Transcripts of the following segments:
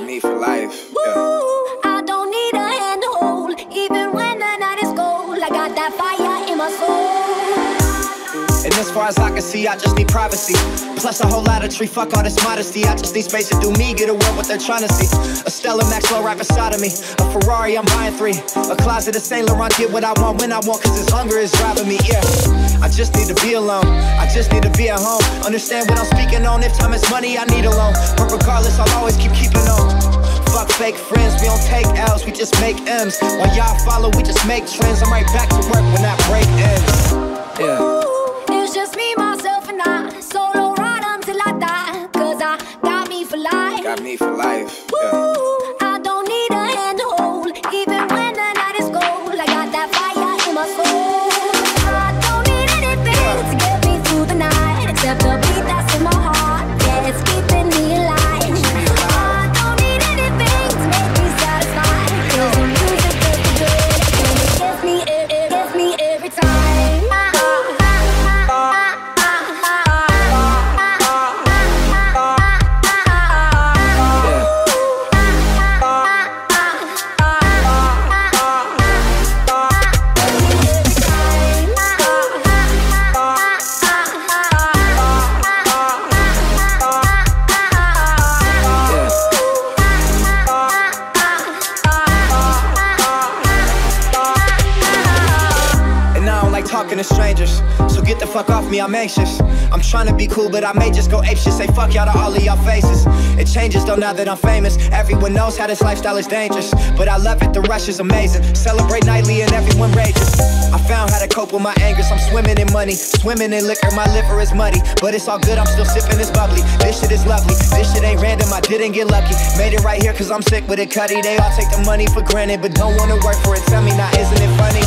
got me for life. Yeah. Ooh, I don't need a handhold, even when the night is cold. I got that fire in my soul. And as far as I can see, I just need privacy. Plus a whole lot of tree, fuck all this modesty. I just need space to do me, get away with what they're trying to see. A Stella Maxwell right beside of me, a Ferrari, I'm buying 3. A closet of Saint Laurent, get what I want when I want, cause this hunger is driving me, yeah. I just need to be alone, I just need to be at home. Understand what I'm speaking on, if time is money, I need a loan. But regardless, I'll always keep keeping on. Fuck fake friends, we don't take L's, we just make M's. While y'all follow, we just make trends. I'm right back to work when that break ends, yeah. Ooh, it's just me, myself, and I, solo. Got me for life. Ooh, yeah. I don't need a handhold, even when the night is cold. I got that fire in my soul. I don't need anything, yeah, to get me through the night, except the beat that's in my heart. Yeah, it's keeping me alive. I don't need anything to make me satisfied, cause the music does the good, and it gives me every time. Talking to strangers, so get the fuck off me, I'm anxious. I'm trying to be cool, but I may just go apeshit. Say fuck y'all to all of y'all faces. It changes though now that I'm famous. Everyone knows how this lifestyle is dangerous, but I love it, the rush is amazing. Celebrate nightly and everyone rages. I found how to cope with my anger, so I'm swimming in money, swimming in liquor, my liver is muddy. But it's all good, I'm still sipping this bubbly. This shit is lovely, this shit ain't random, I didn't get lucky. Made it right here cause I'm sick with it, cutty. They all take the money for granted, but don't wanna work for it. Tell me now, isn't it funny?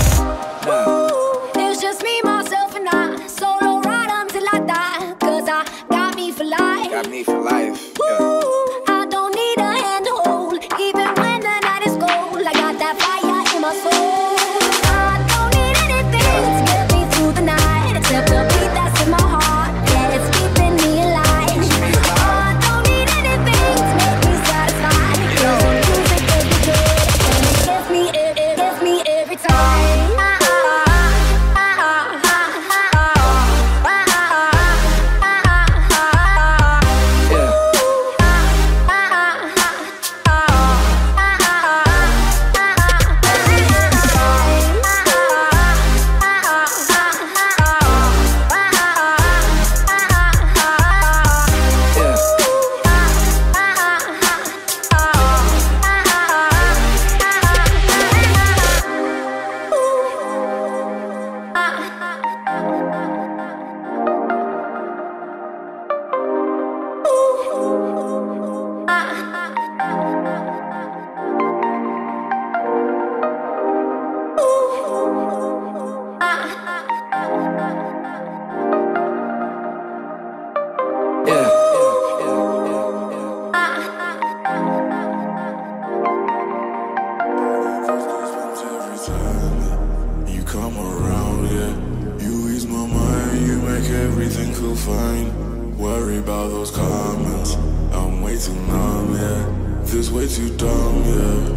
Got me for life. Ooh, yeah. I don't need a handhold, even when the night is cold. I got that fire in my soul. I don't need anything, yeah, to get me through the night, except the beat that's in my heart. Yeah, it's keeping me alive. I don't need anything to make me satisfied, cause the music does the good, and it gives me every time. Come around, yeah. You ease my mind, you make everything feel fine. Worry about those comments, I'm way too numb, yeah. This way too dumb, yeah.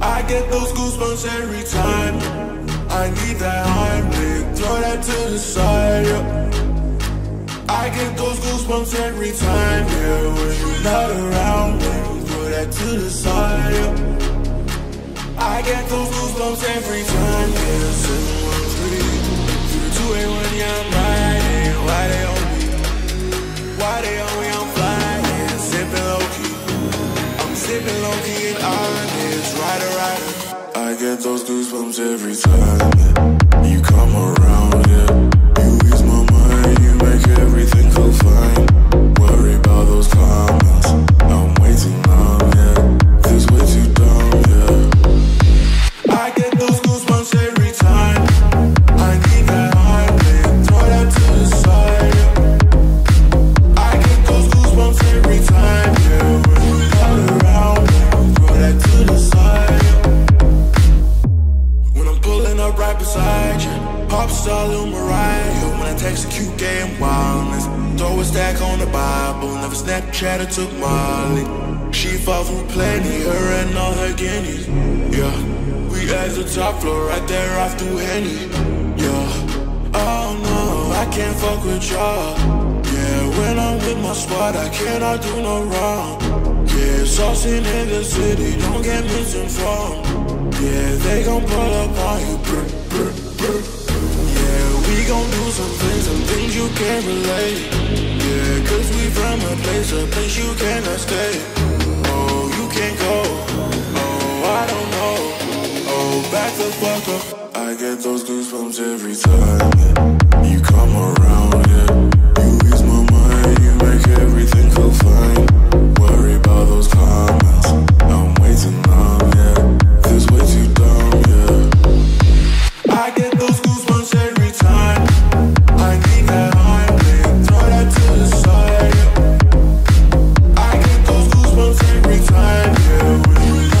I get those goosebumps every time. I need that high, man, throw that to the side, yeah. I get those goosebumps every time, yeah. When you're not around, man, throw that to the side, yeah. I get those goosebumps every time, yeah. 713, 3281, yeah, I'm riding. Why they on me? Why they on me? I'm flying, sipping low-key. I'm sipping low-key and honest, rider, rider. I get those goosebumps every time, yeah. You come around, yeah. You ease my mind, you make everything feel fine. Worry about those comments, I'm way too numb, yeah. This way too dumb, yeah. Chat, I took Molly. She fought for plenty, her and all her guineas. Yeah, we at the top floor, right there off through Henny. Yeah, oh no, I can't fuck with y'all. Yeah, when I'm with my squad, I cannot do no wrong. Yeah, saucing in the city, don't get misinformed. Yeah, they gon' pull up on you, brr, brr, brr. Yeah, we gon' do some things you can't relate. Yeah, cause we from a place you cannot stay. Can't go, oh, I don't know, oh, back the fuck up. I get those goosebumps every time you come around, yeah. You ease my mind, you make everything go fine. Worry about those comments, I'm way too numb, yeah. This way too dumb, yeah. I get those goosebumps every time. I need that on me, throw that to the side, yeah. Every time, yeah, when we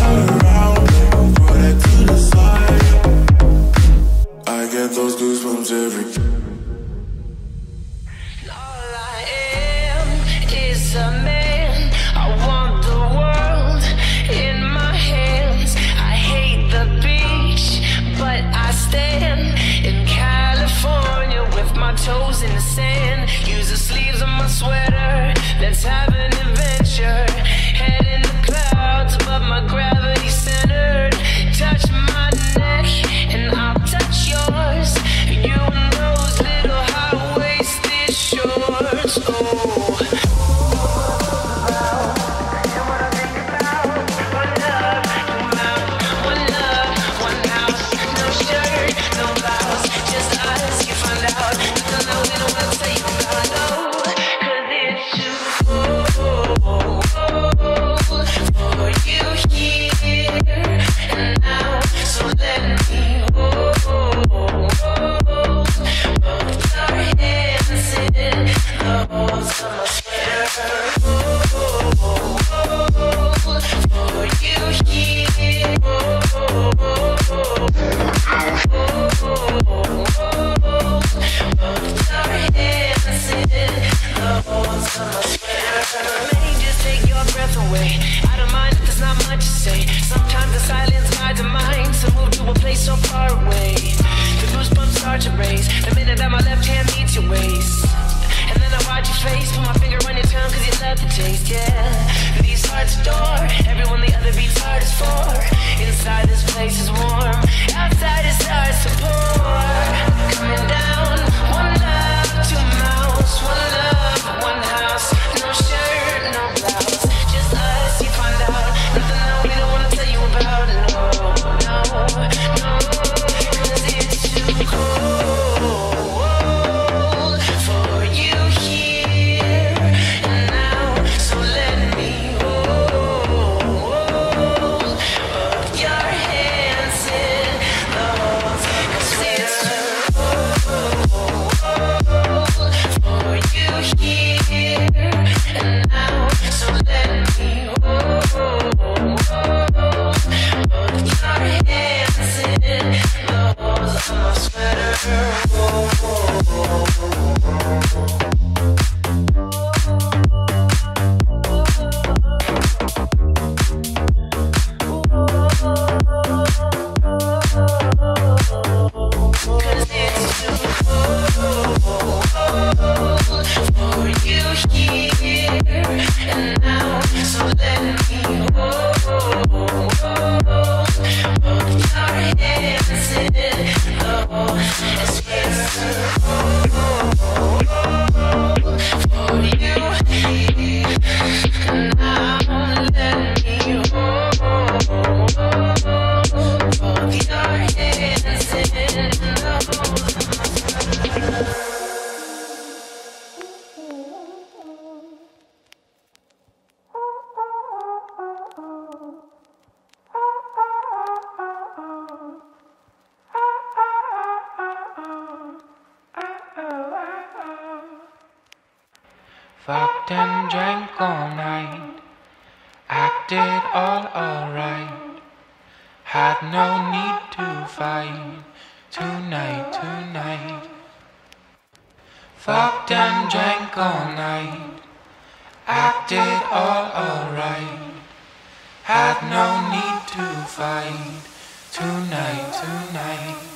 all around, throw that to the side. I get those goosebumps every time. Toes in the sand, use the sleeves of my sweater. Let's have an adventure. Head in the clouds, but my gravity centered. Touch my neck, and I'll touch yours. You and those little high-waisted shorts. Oh. Fucked and drank all night, acted all alright. Had no need to fight tonight, tonight.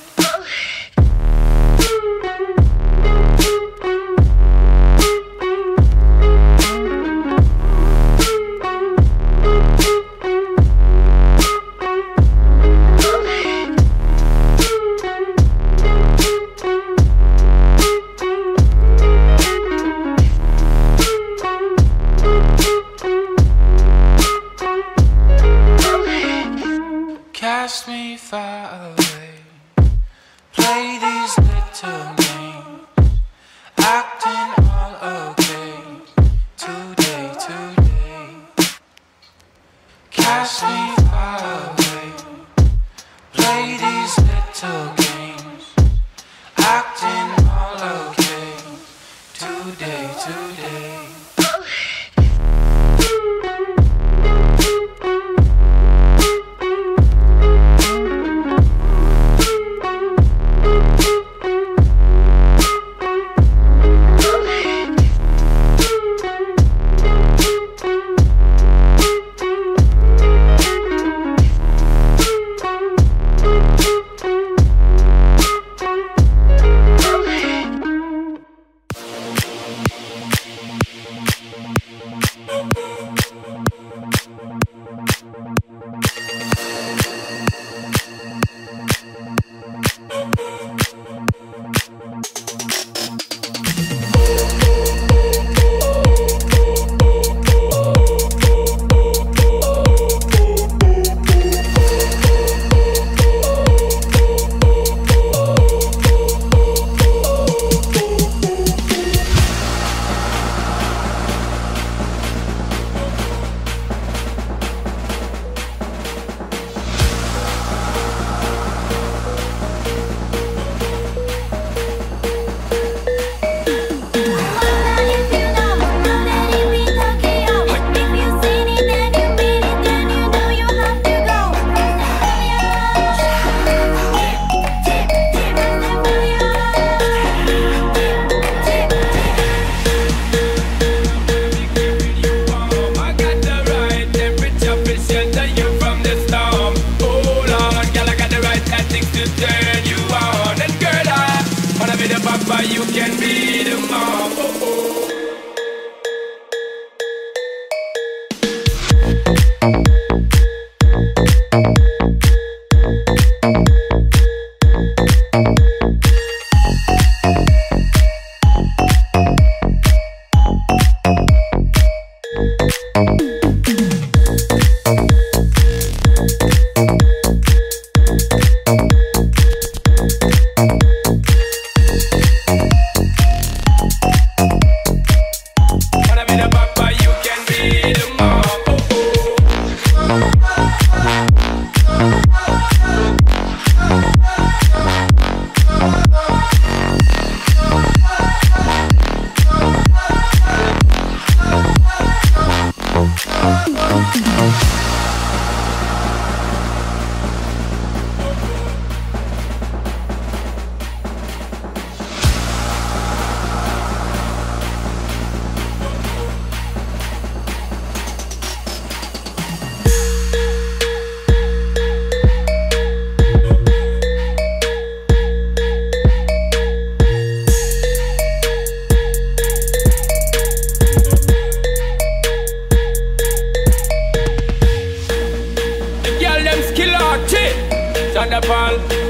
Cast me far away, play these little games, acting all okay, today, today. Cast me far away, play these little games, acting all okay, today, today.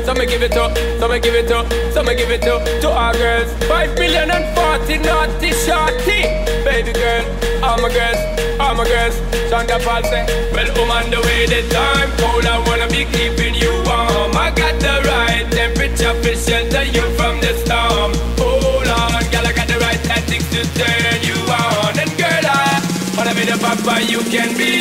So me give it up, so me give it up, so me give it up to our girls. 5,040 naughty shorty. Baby girl, all my girls, all my girls. Shonda Paul say, well, woman, the way the time cold, I wanna be keeping you warm. I got the right temperature to shelter you from the storm. Hold on, girl, I got the right tactics to turn you on. And girl, I wanna be the papa you can be.